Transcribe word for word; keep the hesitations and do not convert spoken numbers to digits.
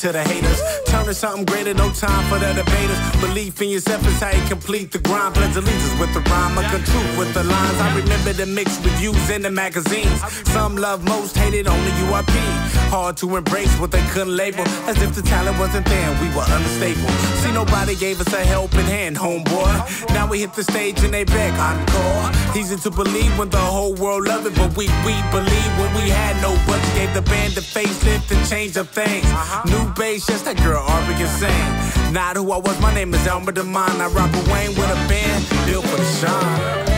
To the haters, turn to something greater, no time for the debaters. Belief in yourself is how you complete the grind. Pledge allegiance with the rhyme, I got truth with the lines. I remember the mixed reviews in the magazines. Some love, most hated, only U I P. Hard to embrace what they couldn't label. As if the talent wasn't there, we were unstable. See, nobody gave us a helping hand, homeboy. Now we hit the stage and they beg encore. Easy to believe when the whole world loved it, but we, we believe when we had no budget. Gave the band a facelift and changed up things. New bass, yes, that girl Aubrey can sing. Not who I was, my name is Elmer DeMond. I Robert Wayne with a band built for the shine.